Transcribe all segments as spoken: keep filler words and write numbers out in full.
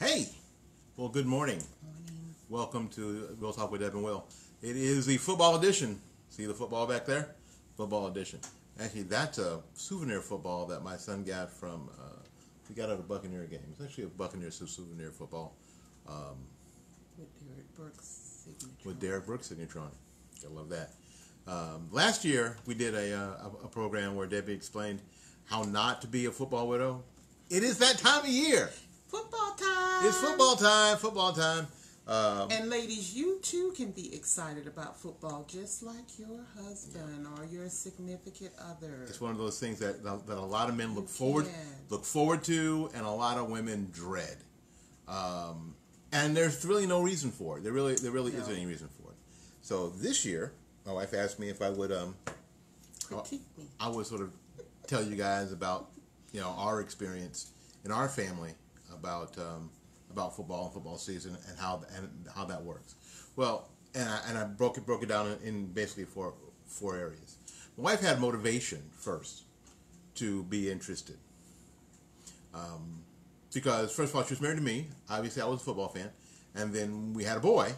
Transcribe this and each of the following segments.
Hey! Well, good morning. Morning. Welcome to Real Talk with Deb and Will. It is the football edition. See the football back there? Football edition. Actually, that's a souvenir football that my son got from, uh, we got out of a Buccaneer game. It's actually a Buccaneer souvenir football. Um, with Derek Brooks signature. With Derek Brooks signature on it. I love that. Um, last year, we did a, a, a program where Debbie explained how not to be a football widow. It is that time of year. Football time. It's football time, football time. Um, and ladies, you too can be excited about football just like your husband yeah. or your significant other. It's one of those things that that a lot of men look forward look forward to and a lot of women dread. Um, and there's really no reason for it. There really there really no. isn't any reason for it. So this year, my wife asked me if I would um critique me. I would sort of tell you guys about, you know, our experience in our family about um, about football and football season and how and how that works. Well, and I, and I broke it broke it down in, in basically four four areas. My wife had motivation first to be interested, um, because first of all she was married to me. Obviously, I was a football fan, and then we had a boy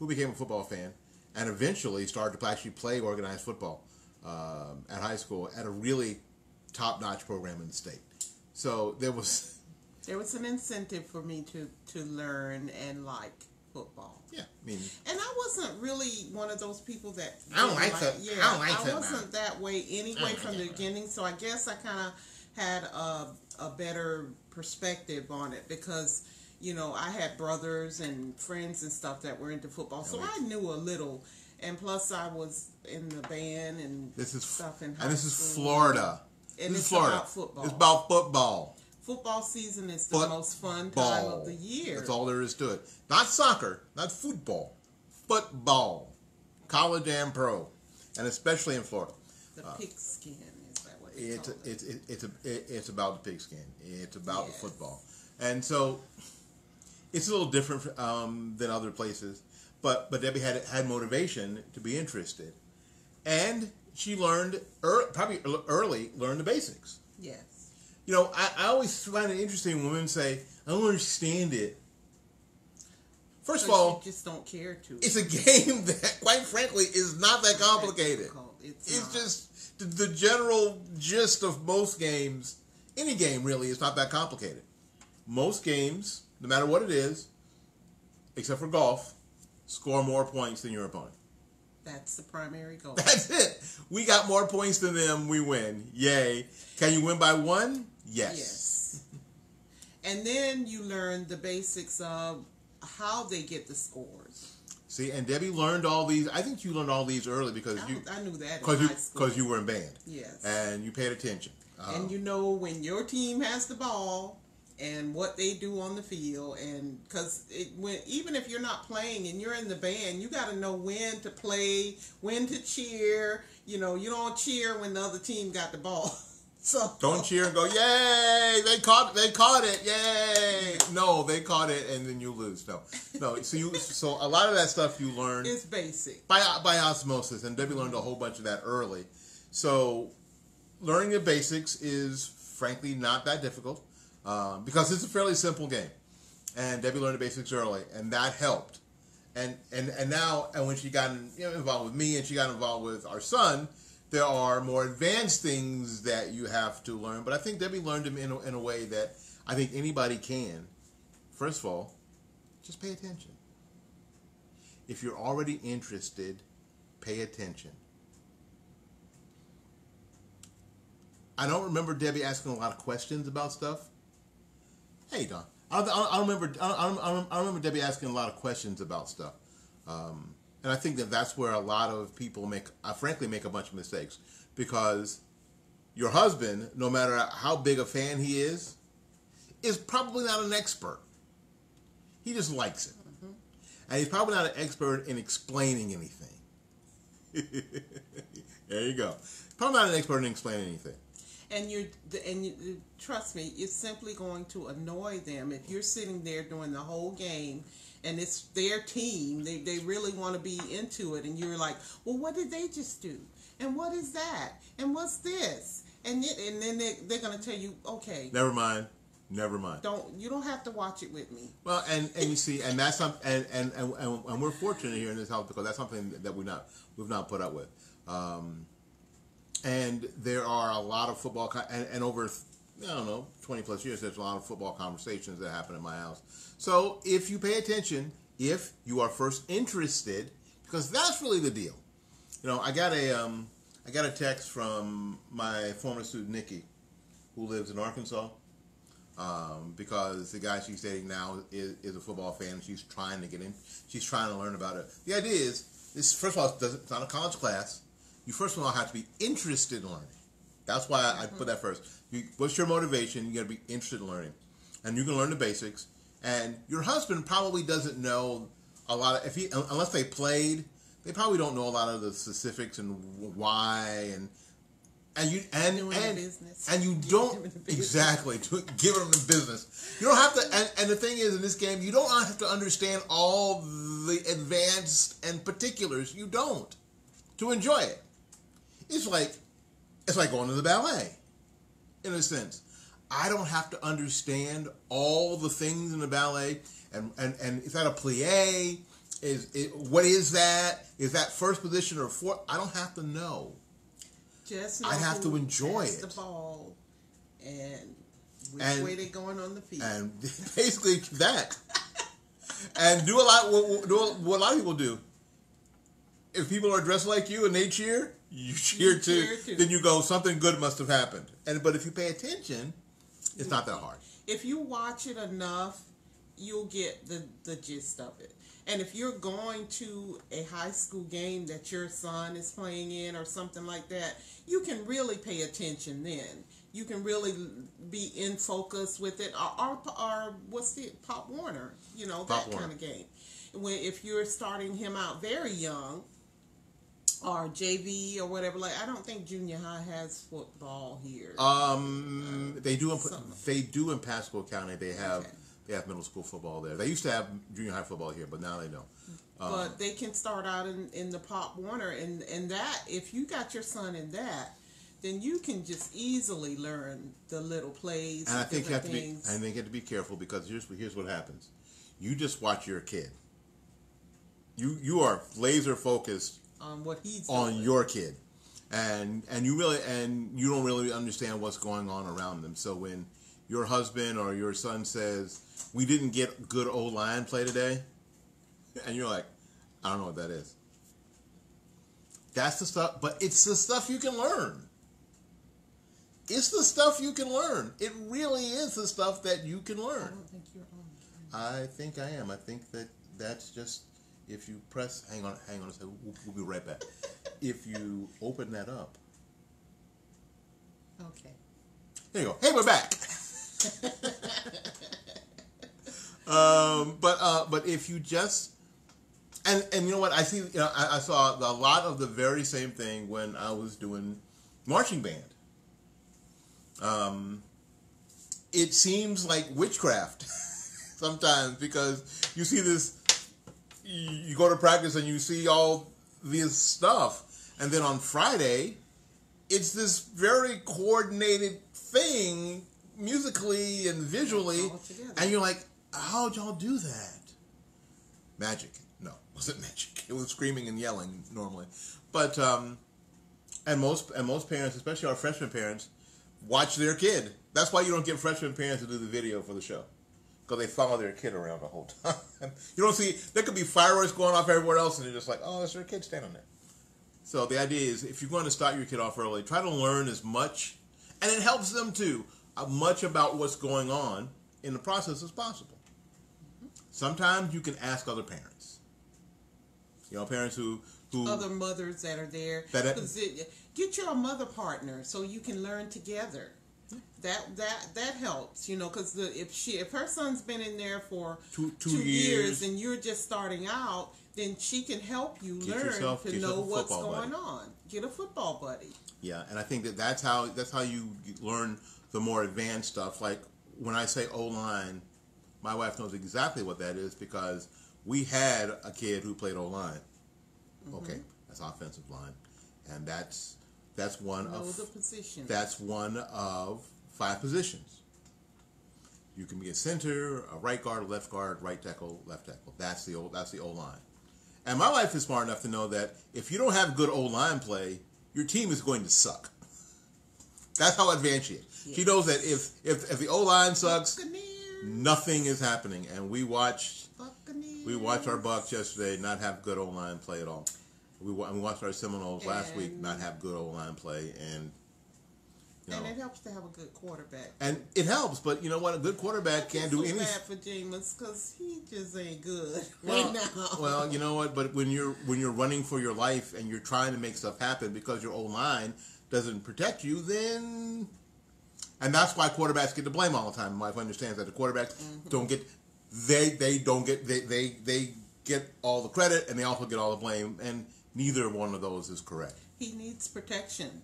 who became a football fan and eventually started to actually play organized football um, at high school at a really top notch program in the state. So there was. There was an incentive for me to, to learn and like football. Yeah, I mean, and I wasn't really one of those people that I don't like it. Yeah, I don't like it. I wasn't that way anyway from the beginning. So I guess I kind of had a a better perspective on it because you know I had brothers and friends and stuff that were into football, so I knew a little. And plus, I was in the band and this is stuff in high school. And this is Florida. And it's about football. It's about football. Football season is the football. most fun time of the year. That's all there is to it. Not soccer, not football, football, college and pro, and especially in Florida. The uh, pigskin is that what it's it, it, it, it's a, it, it's about the pigskin. It's about yes. the football, and so it's a little different um, than other places. But but Debbie had had motivation to be interested, and she learned er, probably early learned the basics. Yes. You know, I, I always find it interesting when women say, I don't understand it. First of all, you just don't care to. It's a game that, quite frankly, is not that complicated. It's, it's just the, the general gist of most games, any game really, is not that complicated. Most games, no matter what it is, except for golf, score more points than your opponent. That's the primary goal. That's it. We got more points than them. We win. Yay. Can you win by one? Yes. Yes. And then you learn the basics of how they get the scores. See, and Debbie learned all these. I think you learned all these early because I, you... I knew that in you, high school. Because you were in band. Yes. And you paid attention. Um, and you know when your team has the ball... and what they do on the field, and because even if you're not playing and you're in the band, you got to know when to play, when to cheer. You know, you don't cheer when the other team got the ball. So don't cheer and go, yay! They caught, they caught it, yay! No, they caught it, and then you lose. No, no. So you, so a lot of that stuff you learn is basic by by osmosis, and Debbie learned a whole bunch of that early. So learning the basics is frankly not that difficult. Um, because it's a fairly simple game, and Debbie learned the basics early, and that helped. And and and now, and when she got in, you know, involved with me, and she got involved with our son, there are more advanced things that you have to learn. But I think Debbie learned them in a, in a way that I think anybody can. First of all, just pay attention. If you're already interested, pay attention. I don't remember Debbie asking a lot of questions about stuff. Hey Don, I don't, I don't remember. I don't, I, don't, I don't remember Debbie asking a lot of questions about stuff, um, and I think that that's where a lot of people make, I frankly, make a bunch of mistakes because your husband, no matter how big a fan he is, is probably not an expert. He just likes it, mm-hmm. and he's probably not an expert in explaining anything. There you go. Probably not an expert in explaining anything. And you're, and you, trust me, it's simply going to annoy them if you're sitting there doing the whole game, and it's their team. They they really want to be into it, and you're like, well, what did they just do? And what is that? And what's this? And it, and then they they're gonna tell you, okay, never mind. Never mind. Don't you don't have to watch it with me. Well, and, and you see, and that's some, and, and, and, and we're fortunate here in this house because that's something that we not we've not put up with. Um, and there are a lot of football con- and, and over I don't know twenty plus years, there's a lot of football conversations that happen in my house. So if you pay attention, if you are first interested, because that's really the deal. You know, I got a um, I got a text from my former student Nikki, who lives in Arkansas. Um, because the guy she's dating now is, is a football fan. She's trying to get in. She's trying to learn about it. The idea is, this first of all, it's not a college class. You first of all have to be interested in learning. That's why I, I put that first. You, what's your motivation? You got to be interested in learning. And you can learn the basics. And your husband probably doesn't know a lot of, if he, unless they played, they probably don't know a lot of the specifics and why and And you and and, and you give don't exactly to give them the business. You don't have to. And, and the thing is, in this game, you don't have to understand all the advanced and particulars. You don't to enjoy it. It's like it's like going to the ballet, in a sense. I don't have to understand all the things in the ballet. And and, and is that a plie? Is it, what is that? Is that first position or fourth? I don't have to know. Just I have to enjoy it. The ball and which and, way they're going on the field, and basically that, and do a lot. What, what a lot of people do. If people are dressed like you and they cheer, you cheer, you too, cheer too. Then you go, something good must have happened. And but if you pay attention, it's not that hard. If you watch it enough, you'll get the the gist of it. And if you're going to a high school game that your son is playing in or something like that, you can really pay attention then. You can really be in focus with it. Or, or, or what's the Pop Warner, you know, Pop that Warner. Kind of game. When, if you're starting him out very young or J V or whatever, like I don't think junior high has football here. Um, uh, they do. In, they do in Pasco County. They have. Okay. They have middle school football there. They used to have junior high football here, but now they don't. Um, but they can start out in, in the Pop Warner, and, and that, if you got your son in that, then you can just easily learn the little plays and, and I think you have things. To be, and they have to be careful because here's here's what happens. You just watch your kid. You you are laser focused on what he's on doing. Your kid, and and you really and you don't really understand what's going on around them. So when your husband or your son says, we didn't get good O-line play today. And you're like, I don't know what that is. That's the stuff, but it's the stuff you can learn. It's the stuff you can learn. It really is the stuff that you can learn. I don't think you're on. I think I am. I think that that's just, if you press, hang on, hang on a second, we'll, we'll be right back. If you open that up. Okay. There you go. Hey, we're back. Um, but uh, but if you just and and you know what I see, you know, I, I saw a lot of the very same thing when I was doing marching band. Um, it seems like witchcraft sometimes because you see this, you go to practice and you see all this stuff, and then on Friday, it's this very coordinated thing musically and visually, and you're like. How'd y'all do that? Magic. No, it wasn't magic. It was screaming and yelling normally. But, um, and most and most parents, especially our freshman parents, watch their kid. That's why you don't get freshman parents to do the video for the show. Because they follow their kid around the whole time. You don't see, there could be fireworks going off everywhere else, and they're just like, oh, that's their kid standing there. So the idea is, if you're going to start your kid off early, try to learn as much, and it helps them too, much about what's going on in the process as possible. Sometimes you can ask other parents. You know, parents who... who other mothers that are there. That it, get your mother partner so you can learn together. That that that helps, you know, because if she if her son's been in there for two, two, two years, years and you're just starting out, then she can help you learn yourself, to know what's going buddy. on. Get a football buddy. Yeah, and I think that that's how, that's how you learn the more advanced stuff. Like when I say O-line... My wife knows exactly what that is because we had a kid who played O-line. Mm-hmm. Okay, that's offensive line, and that's that's one know of the positions. That's one of five positions. You can be a center, a right guard, a left guard, right tackle, left tackle. That's the old, that's the O-line. And my wife is smart enough to know that if you don't have good O-line play, your team is going to suck. That's how advanced she is. Yes. She knows that if if, if the O-line sucks, Buccaneers. Nothing is happening. And we watched Buccaneers. we watched our Bucs yesterday not have good O-line play at all. We, we watched our Seminoles and last week not have good O-line play. And you know, and it helps to have a good quarterback. And it helps, but you know what? A good quarterback can't do anything. It's bad for Jameis because he just ain't good well, right now. Well, you know what? But when you're when you're running for your life and you're trying to make stuff happen because your O-line doesn't protect you, then... And that's why quarterbacks get the blame all the time. My wife understands that the quarterbacks mm-hmm. don't get... They they don't get... They, they, they get all the credit and they also get all the blame, and neither one of those is correct. He needs protection.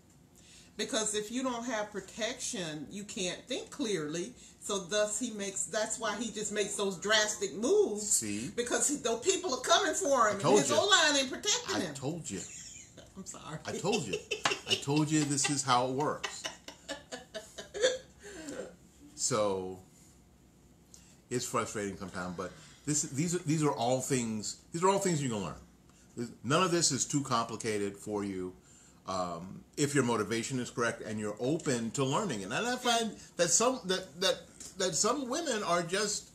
Because if you don't have protection, you can't think clearly. So thus he makes, that's why he just makes those drastic moves. See? Because he, though people are coming for him, and his O-line ain't protecting him. I told you. I'm sorry. I told you. I told you this is how it works. So, it's frustrating sometimes, but this these are these are all things, these are all things you can learn. None of this is too complicated for you. Um, if your motivation is correct and you're open to learning. And I find that some that, that that some women are just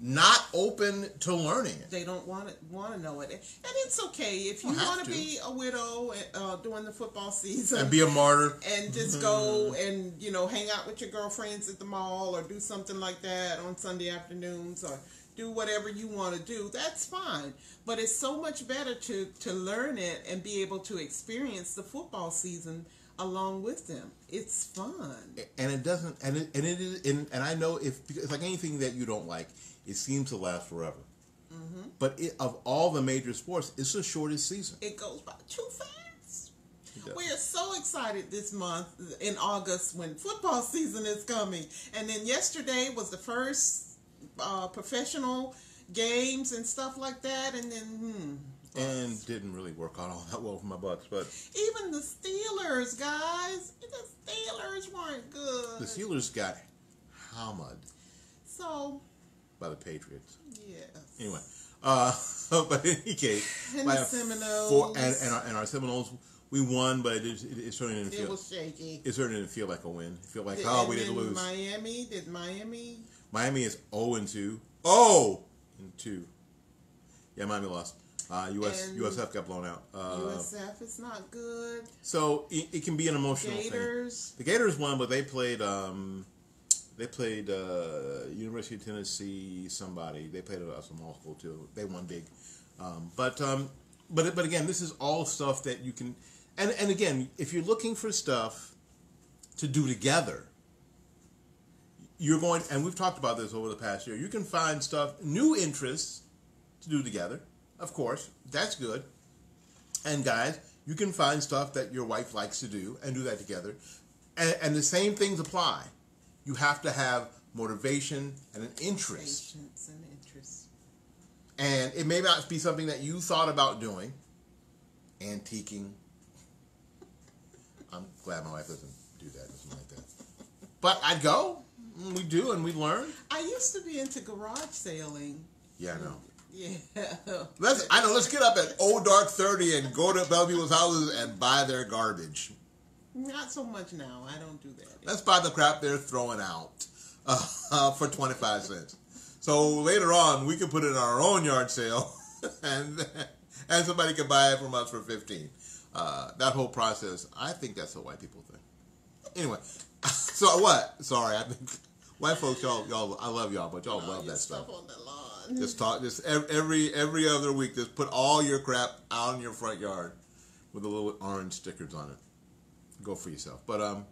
not open to learning it. They don't want to want to know it, and it's okay if you want to be a widow uh, during the football season and be a martyr and just go and you know hang out with your girlfriends at the mall or do something like that on Sunday afternoons or do whatever you want to do, that's fine. But it's so much better to, to learn it and be able to experience the football season along with them. It's fun. And it doesn't, and it, and it is, and, and I know if, it's like anything that you don't like, it seems to last forever. Mm-hmm. But it, of all the major sports, it's the shortest season. It goes by too fast. We are so excited this month in August when football season is coming. And then yesterday was the first Uh, professional games and stuff like that, and then hmm, and didn't really work out all that well for my Bucs, but even the Steelers, guys, the Steelers weren't good. The Steelers got hammered, so by the Patriots. Yes. Anyway, uh, but in any case, and the Seminoles four, and, and, our, and our Seminoles, we won, but it, it, it certainly didn't it feel. Was shaky. It certainly didn't feel like a win. It felt like did, oh, we didn't lose. Miami did Miami. Miami is oh and two. oh and two. Yeah, Miami lost. Uh, U S, U S F got blown out. Uh, U S F is not good. So it, it can be an emotional Gators. thing. The Gators won, but they played. Um, they played uh, University of Tennessee. Somebody they played a small school too. They won big, um, but um, but but again, this is all stuff that you can. And and again, if you're looking for stuff to do together. You're going, and we've talked about this over the past year, you can find stuff, new interests to do together, of course, that's good. And guys, you can find stuff that your wife likes to do and do that together. And, and the same things apply. You have to have motivation and an interest. Patience and interest. And it may not be something that you thought about doing. Antiquing. I'm glad my wife doesn't do that, doesn't like that. But I'd go. We do, and we learn. I used to be into garage sailing. Yeah, I know. Yeah. Let's, I know, let's get up at old dark thirty and go to Bellevue's houses and buy their garbage. Not so much now. I don't do that anymore. Let's buy the crap they're throwing out uh, for twenty-five cents. So later on, we can put it in our own yard sale, and and somebody can buy it from us for fifteen dollars. Uh, that whole process, I think that's a white people thing. Anyway, so what? Sorry, I think... White folks, y'all, y'all, I love y'all, but y'all no, love that stuff. On the lawn. Just talk, just every every other week, just put all your crap out in your front yard with the little orange stickers on it. Go for yourself. But um,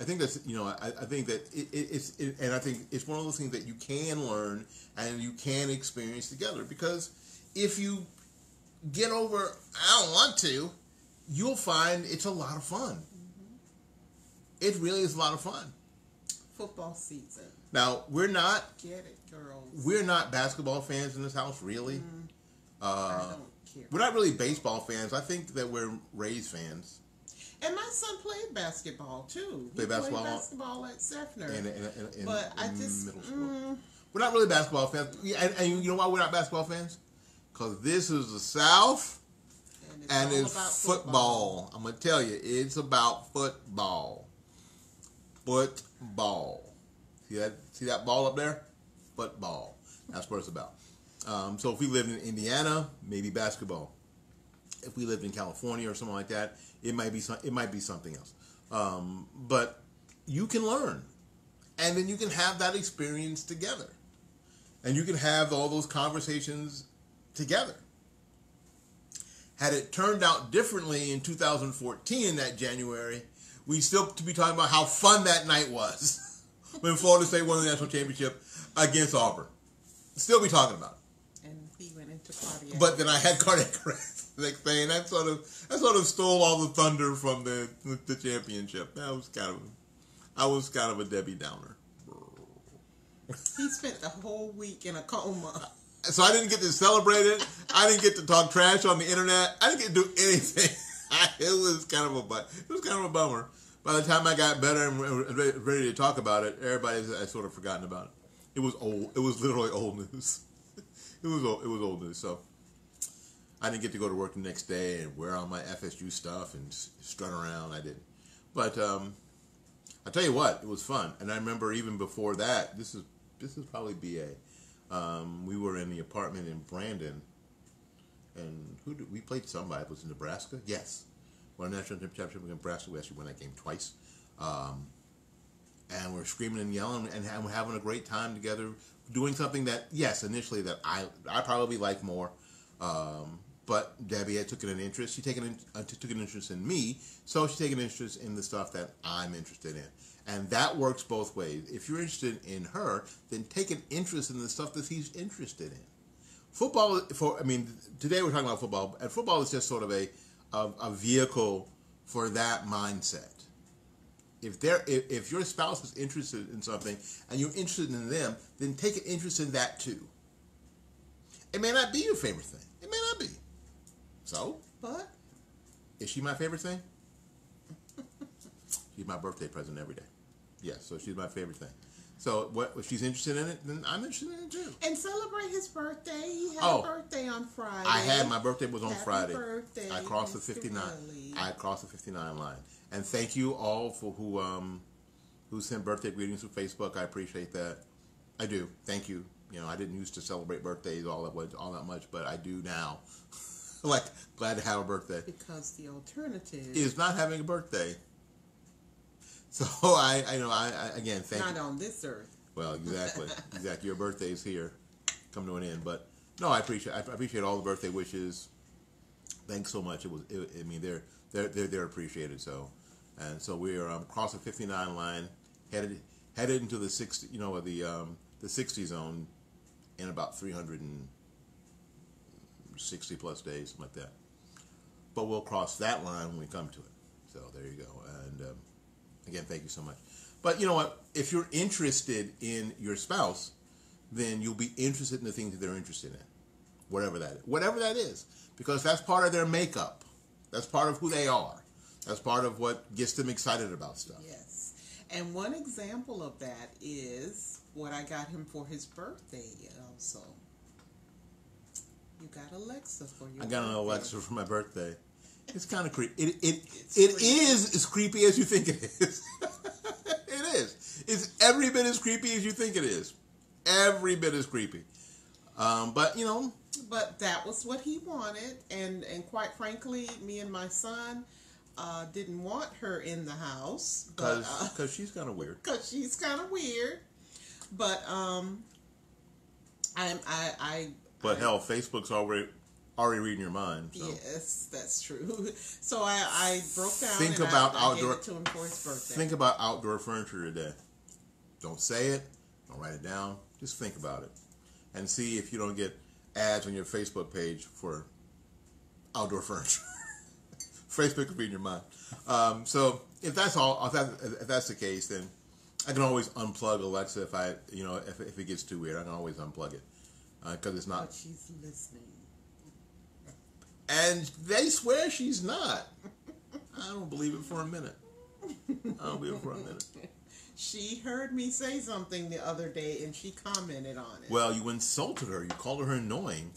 I think that's you know, I, I think that it, it, it's it, and I think it's one of those things that you can learn and you can experience together, because if you get over, I don't want to, you'll find it's a lot of fun. Mm-hmm. It really is a lot of fun. Football season. Now we're not. Get it, girls. We're not basketball fans in this house, really. Mm, uh, I don't care. We're not really baseball fans. I think that we're Rays fans. And my son played basketball too. Played he basketball. Played basketball at Sefner. And, and, and, and, but in I just middle school. Mm, We're not really basketball fans. And, and you know why we're not basketball fans? Because this is the South, and it's, and it's football. football. I'm going to tell you, it's about football. Football. See that, see that ball up there? Football. That's what it's about. Um, so if we lived in Indiana, maybe basketball. If we lived in California or something like that, it might be some, it might be something else. Um, but you can learn, and then you can have that experience together, and you can have all those conversations together. Had it turned out differently in two thousand fourteen, in that January, we'd still to be talking about how fun that night was when Florida State won the national championship against Auburn. Still be talking about it. And he went into cardiac. But then I had cardiac arrest the next day, and that sort of that sort of stole all the thunder from the the championship. That was kind of I was kind of a Debbie Downer. He spent the whole week in a coma. So I didn't get to celebrate it. I didn't get to talk trash on the internet. I didn't get to do anything. I, it was kind of a it was kind of a bummer. By the time I got better and re- ready to talk about it, everybody had sort of forgotten about it. It was old. It was literally old news. It was old, it was old news. So I didn't get to go to work the next day and wear all my F S U stuff and strut around. I didn't. But um, I tell you what, it was fun. And I remember even before that, this is this is probably B A. Um, we were in the apartment in Brandon, and who did, we played somebody. It was in Nebraska. Yes, we won a national championship in Nebraska. We actually won that game twice. Um, And we're screaming and yelling and we're having a great time together, doing something that, yes, initially that I I probably like more, um, but Debbie had took an interest. She taken uh, took an interest in me, so she took an interest in the stuff that I'm interested in, and that works both ways. If you're interested in her, then take an interest in the stuff that he's interested in. Football, for I mean, today we're talking about football, and football is just sort of a a, a vehicle for that mindset. If they're, if, if your spouse is interested in something and you're interested in them, then take an interest in that too. It may not be your favorite thing. It may not be. So? But? Is she my favorite thing? She's my birthday present every day. Yeah, so she's my favorite thing. So what, if she's interested in it, then I'm interested in it too. And celebrate his birthday. He had oh, a birthday on Friday. I had. My birthday was on Happy Friday. Birthday, I crossed Mister the fifty-nine. Willie. I crossed the fifty-nine line. And thank you all for who um, who sent birthday greetings through Facebook. I appreciate that. I do. Thank you. You know, I didn't used to celebrate birthdays all that all that much, but I do now. Like, glad to have a birthday. Because the alternative is not having a birthday. So I, I know. I, I again thank. Not you. On this earth. Well, exactly, exactly. Your birthday is here, come to an end. But no, I appreciate. I appreciate all the birthday wishes. Thanks so much. It was. It, I mean, they're they're they're, they're appreciated. So. And so we are um, across the fifty-nine line, headed headed into the sixty, you know, the um, the sixty zone in about three hundred sixty plus days, something like that. But we'll cross that line when we come to it. So there you go. And um, again, thank you so much. But you know what? If you're interested in your spouse, then you'll be interested in the things that they're interested in, whatever that is. Whatever that is, because that's part of their makeup. That's part of who they are. That's part of what gets them excited about stuff. Yes. And one example of that is what I got him for his birthday also. You got Alexa for your I got birthday. An Alexa for my birthday. It's kind of creepy. It, it, it's it creepy. Is as creepy as you think it is. It is. It's every bit as creepy as you think it is. Every bit as creepy. Um, but, you know. But that was what he wanted. And, and quite frankly, me and my son... Uh, didn't want her in the house because uh, she's kind of weird. Because she's kind of weird, but um, I'm I, I. But I, hell, Facebook's already already reading your mind. So. Yes, that's true. So I, I broke down. Think and about I, outdoor. I gave it to him for his birthday. Think about outdoor furniture today. Don't say it. Don't write it down. Just think about it, and see if you don't get ads on your Facebook page for outdoor furniture. Facebook could be in your mind. Um, so if that's all, if, that, if that's the case, then I can always unplug Alexa if I, you know, if, if it gets too weird, I can always unplug it because uh, it's not. But she's listening, and they swear she's not. I don't believe it for a minute. I don't believe it for a minute. She heard me say something the other day, and she commented on it. Well, you insulted her. You called her annoying.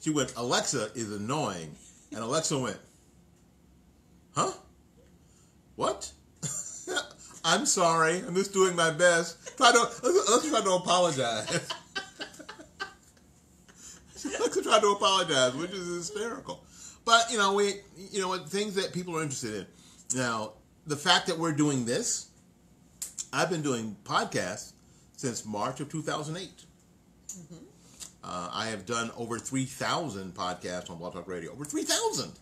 She went, Alexa is annoying. And Alexa went, huh? What? I'm sorry. I'm just doing my best. Try to, Alexa tried to apologize. Alexa tried to apologize, which is hysterical. But, you know, we, you know, things that people are interested in. Now, the fact that we're doing this, I've been doing podcasts since March of two thousand eight. Mm-hmm. uh, I have done over three thousand podcasts on Blog Talk Radio. Over three thousand!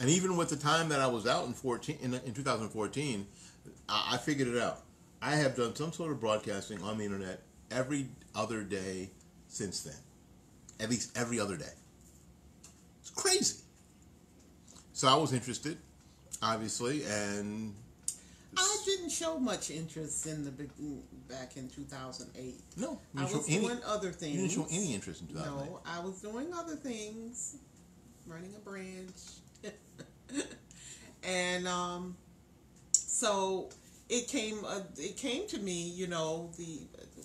And even with the time that I was out in fourteen, in, in two thousand fourteen, I, I figured it out. I have done some sort of broadcasting on the internet every other day since then. At least every other day. It's crazy. So I was interested, obviously, and... I didn't show much interest in the back in two thousand eight. No, I was doing any, other things. You didn't show any interest in two thousand eight. No, I was doing other things, running a branch, and um, so it came. Uh, it came to me, you know. The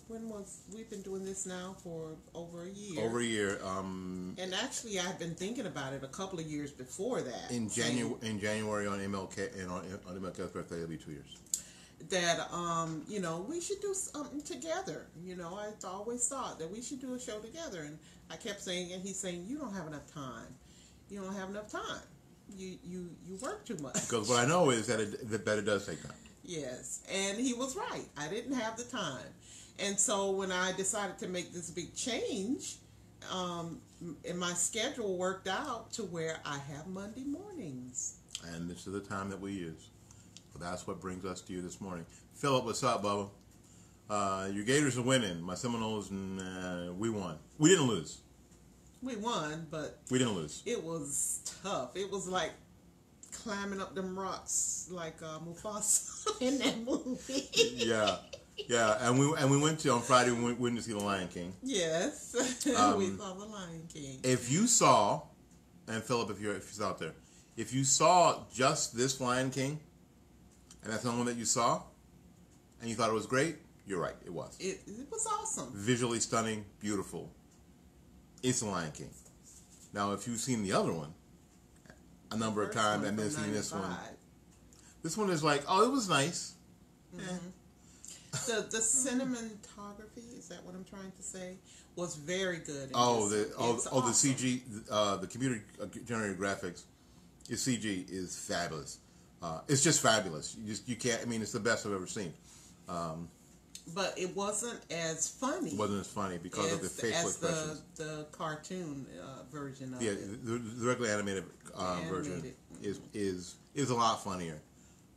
when was we've been doing this now for over a year. Over a year. Um, and actually, I've been thinking about it a couple of years before that. In January, in January on M L K and on, on M L K's birthday, it'll be two years. That um, you know, we should do something together. You know, I always thought that we should do a show together, and I kept saying, and he's saying, you don't have enough time. You don't have enough time. You you you work too much. Because what I know is that it, the better does take time. Yes, and he was right. I didn't have the time. And so when I decided to make this big change, um, and my schedule worked out to where I have Monday mornings. And this is the time that we use. So that's what brings us to you this morning. Philip, what's up, Bubba? Uh, your Gators are winning. My Seminoles, nah, we won. We didn't lose. We won, but... We didn't lose. It was tough. It was like... climbing up them rocks like uh, Mufasa in that movie. Yeah, yeah, and we and we went to on Friday. We went, we went to see the Lion King. Yes, um, we saw the Lion King. If you saw, and Philip, if you're if he's out there, if you saw just this Lion King, and that's the only one that you saw, and you thought it was great, you're right. It was. It it was awesome. Visually stunning, beautiful. It's the Lion King. Now, if you've seen the other one. A number of times, and then seen this one. This one is like, oh, it was nice. Mm-hmm. Eh. The the cinematography, is that what I'm trying to say? Was very good. Oh, the oh, oh the C G, uh, the computer generated graphics, the C G is fabulous. Uh, it's just fabulous. You just you can't. I mean, it's the best I've ever seen. Um, but it wasn't as funny. It wasn't as funny because as, of the facial expressions. The, the cartoon uh, version of yeah, it. Yeah, the directly animated, um, animated version is is is a lot funnier.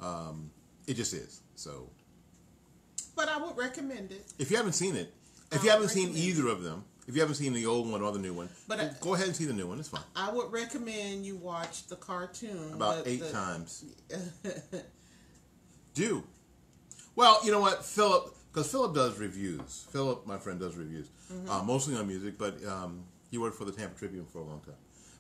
Um, it just is. So. But I would recommend it. If you haven't seen it, if I you haven't seen either it. of them, if you haven't seen the old one or the new one, but I, go ahead and see the new one. It's fine. I would recommend you watch the cartoon. About eight the, times. Do. Well, you know what, Philip... Because Philip does reviews. Philip, my friend, does reviews. Mm-hmm. uh, mostly on music, but um, he worked for the Tampa Tribune for a long time.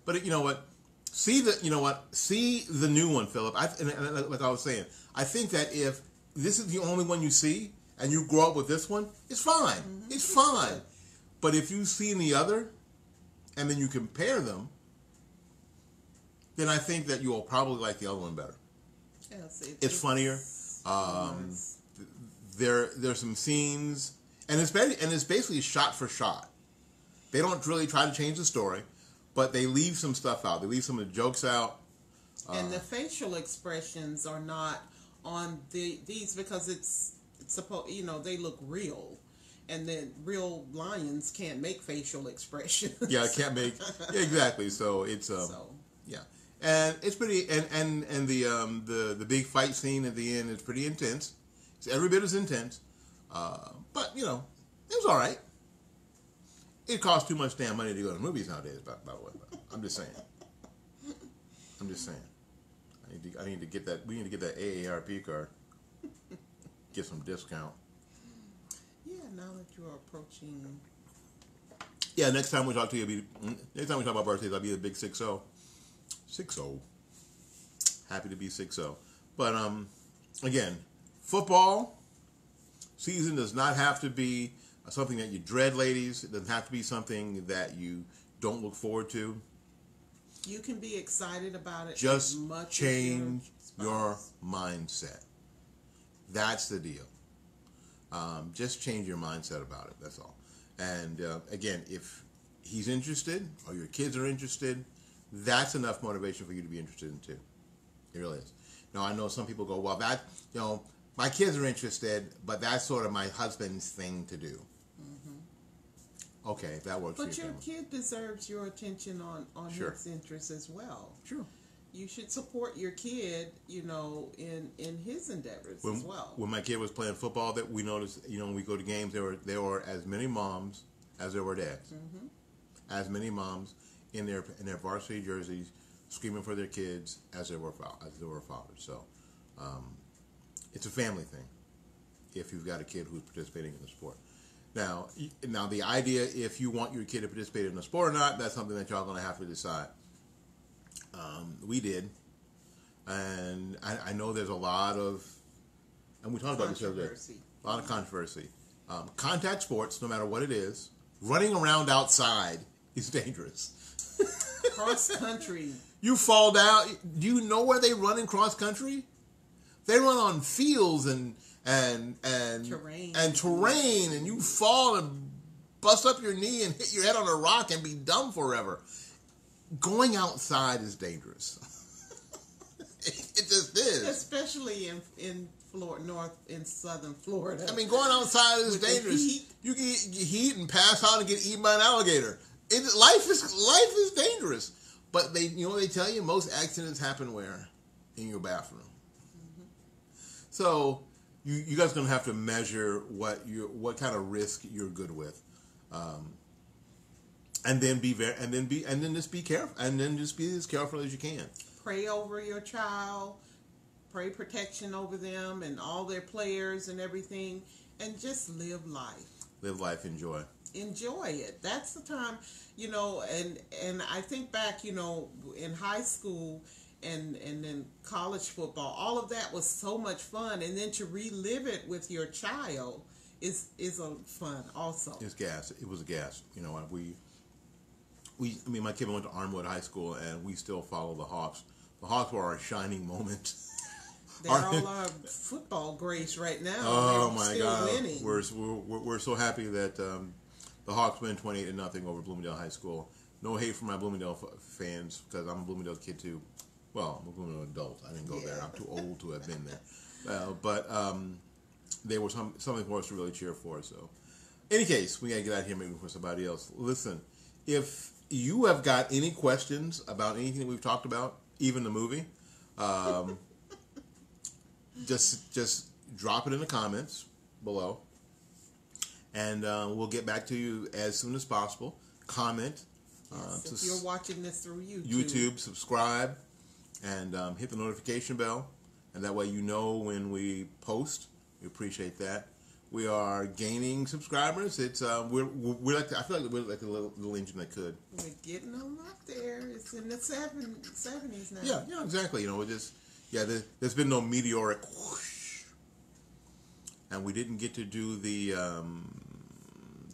But you know what? See the you know what? See the new one, Philip. I, and, and like I was saying, I think that if this is the only one you see and you grow up with this one, it's fine. Mm-hmm. It's, it's fine. Good. But if you've seen the other and then you compare them, then I think that you'll probably like the other one better. Yes, it, it's, it's funnier. Um, nice. There, there's some scenes, and it's basically, and it's basically shot for shot. They don't really try to change the story, but they leave some stuff out. They leave some of the jokes out. And uh, the facial expressions are not on the these because it's, it's supposed, you know, they look real, and then real lions can't make facial expressions. Yeah, can't make yeah, exactly. So it's um, so. yeah, and it's pretty, and and and the um the the big fight scene at the end is pretty intense. It's every bit as intense, uh, but, you know, it was all right. It costs too much damn money to go to movies nowadays, by, by the way. I'm just saying. I'm just saying. I need to, I need to get that, we need to get that A A R P card. Get some discount. Yeah, now that you are approaching. Yeah, next time we talk to you, be, next time we talk about birthdays, I'll be the big six oh. six oh. Happy to be six oh. But, um, again... football season does not have to be something that you dread, ladies. It doesn't have to be something that you don't look forward to. You can be excited about it. Just as much change as your, your mindset. That's the deal. Um, just change your mindset about it. That's all. And uh, again, if he's interested or your kids are interested, that's enough motivation for you to be interested in too. It really is. Now, I know some people go, well, that, you know, my kids are interested, but that's sort of my husband's thing to do. Mm-hmm. Okay, if that works but for your But your family. Kid deserves your attention on, on sure. his interests as well. Sure. You should support your kid, you know, in, in his endeavors when, as well. When my kid was playing football, that we noticed, you know, when we go to games, there were there were as many moms as there were dads. Mm-hmm. As many moms in their in their varsity jerseys, screaming for their kids as there were as there were fathers. So, um, it's a family thing. If you've got a kid who's participating in the sport, now now the idea if you want your kid to participate in the sport or not, that's something that y'all gonna have to decide. Um, we did, and I, I know there's a lot of, and we talked about this other day, a lot of controversy. Um, contact sports, no matter what it is, running around outside is dangerous. Cross country, you fall down. Do you know where they run in cross country? They run on fields and and and terrain and terrain, and you fall and bust up your knee and hit your head on a rock and be dumb forever. Going outside is dangerous. it, it just is. Especially in in Florida, north in southern Florida. I mean, going outside is With dangerous. You can get, get heat and pass out and get eaten by an alligator. It, life is life is dangerous. But they, you know, what they tell you most accidents happen where? In your bathroom. Mm-hmm. So you you guys are gonna have to measure what you what kind of risk you're good with. Um, And then be very, and then be, and then just be careful, and then just be as careful as you can. Pray over your child, pray protection over them and all their players and everything, and just live life. Live life, enjoy. Enjoy it. That's the time, you know. And and I think back, you know, in high school and and then college football, all of that was so much fun, and then to relive it with your child is is a fun also. It's gas. It was a gas. You know, we. We, I mean, my kid went to Armwood High School, and we still follow the Hawks. The Hawks were our shining moment. They're our, all our football grace right now. Oh, my still God. Winning. We're, we're, we're so happy that um, the Hawks win twenty-eight to nothing over Bloomingdale High School. No hate for my Bloomingdale f- fans, because I'm a Bloomingdale kid, too. Well, I'm a Bloomingdale adult. I didn't go yeah. there. I'm too old to have been there. Uh, but um, they were some, something for us to really cheer for. So, in any case, we got to get out of here maybe for somebody else. Listen, if you have got any questions about anything that we've talked about, even the movie, um, just just drop it in the comments below, and uh, we'll get back to you as soon as possible. Comment. Uh, yes, if you're watching this through YouTube. YouTube, subscribe, and um, hit the notification bell, and that way you know when we post. We appreciate that. We are gaining subscribers. It's uh, we're we're like the, I feel like we're like the little, little engine that could. We're getting them up there. It's in the seventies now. Yeah, yeah, exactly. You know, we just yeah. There, there's been no meteoric whoosh, and we didn't get to do the um,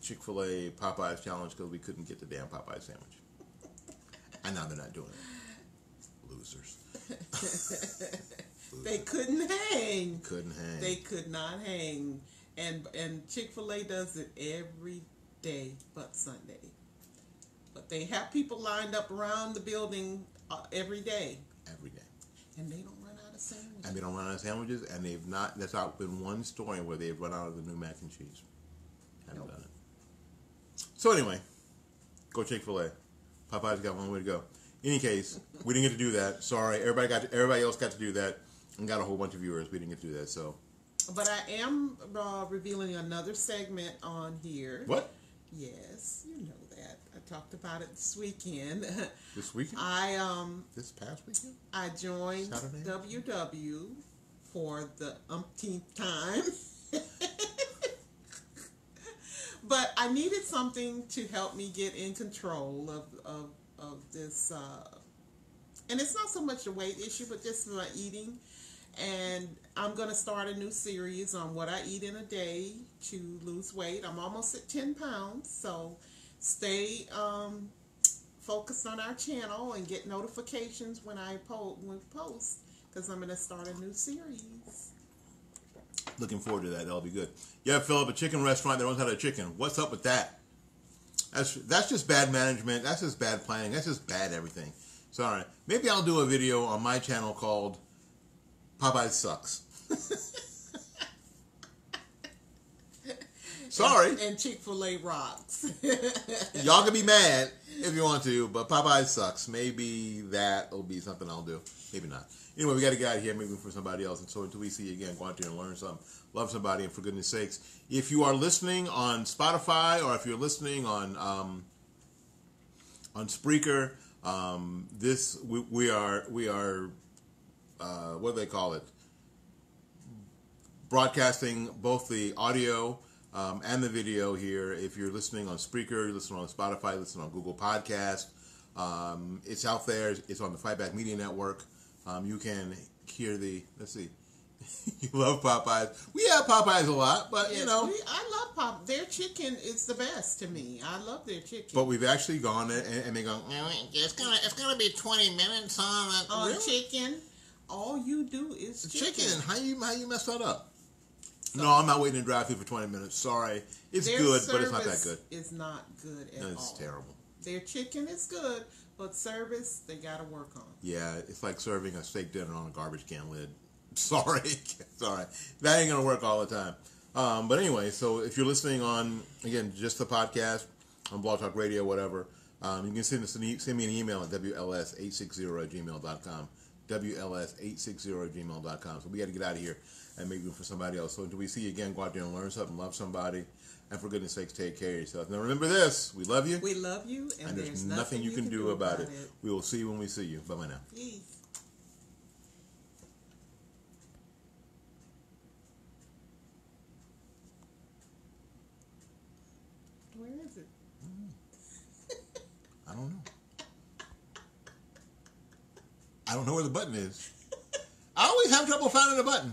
Chick-fil-A Popeyes challenge because we couldn't get the damn Popeyes sandwich. And now they're not doing it. Losers. Losers. They couldn't hang. Couldn't hang. They could not hang. And and Chick-fil-A does it every day but Sunday. But they have people lined up around the building uh, every day. Every day. And they don't run out of sandwiches. And they don't run out of sandwiches. And they've not, that's not been one story where they've run out of the new mac and cheese. Haven't nope. done it. So anyway, go Chick-fil-A. Popeye's got one way to go. In any case, we didn't get to do that. Sorry. Everybody got to, everybody else got to do that. And got a whole bunch of viewers. We didn't get to do that. So. But I am uh, revealing another segment on here. What? Yes, you know that. I talked about it this weekend. This weekend? I um. This past weekend? I joined Saturday? W W for the umpteenth time. But I needed something to help me get in control of, of, of this. Uh, and it's not so much a weight issue, but just my eating. And I'm going to start a new series on what I eat in a day to lose weight. I'm almost at ten pounds, so stay um, focused on our channel and get notifications when I po- when post, because I'm going to start a new series. Looking forward to that. That'll be good. Yeah, Philip, a chicken restaurant that runs out of chicken. What's up with that? That's that's just bad management. That's just bad planning. That's just bad everything. So, all right. Maybe I'll do a video on my channel called Popeyes Sucks. Sorry. And, and Chick-fil-A Rocks. Y'all can be mad if you want to, but Popeyes Sucks. Maybe that'll be something I'll do. Maybe not. Anyway, we got a guy here moving for somebody else. And so until we see you again, go out there and learn something. Love somebody, and for goodness sakes, if you are listening on Spotify or if you're listening on um, on Spreaker, um, this we, we are we are uh, what do they call it? Broadcasting both the audio um, and the video here. If you're listening on Spreaker, you're listening on Spotify, you're listening on Google Podcasts. Um, it's out there. It's on the Fightback Media Network. Um, you can hear the. Let's see. You love Popeyes. We have Popeyes a lot, but yes, you know. We, I love Popeyes. Their chicken is the best to me. I love their chicken. But we've actually gone and, and they go, it's going to it's gonna be twenty minutes on a, on really? chicken. All you do is chicken. Chicken. How you how you mess that up? So, no, I'm not waiting to drive through for twenty minutes. Sorry. It's good, but it's not that good. It's not good at no, it's all. It's terrible. Their chicken is good, but service, they got to work on. Yeah, it's like serving a steak dinner on a garbage can lid. Sorry, sorry. That ain't going to work all the time. Um, but anyway, so if you're listening on, again, just the podcast, on Blog Talk Radio, whatever, um, you can send, us an, send me an email at W L S eight sixty at gmail dot com. W L S eight sixty at gmail dot com. So we got to get out of here and make room for somebody else. So until we see you again, go out there and learn something, love somebody, and for goodness sakes, take care of yourself. Now remember this, we love you. We love you, and, and there's, there's nothing, nothing you can, you can do about, about it. it. We will see you when we see you. Bye-bye now. Peace. I don't know. I don't know where the button is. I always have trouble finding a button.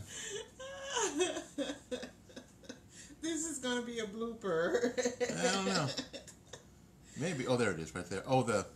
This is going to be a blooper. I don't know. Maybe. Oh, there it is right there. Oh, the...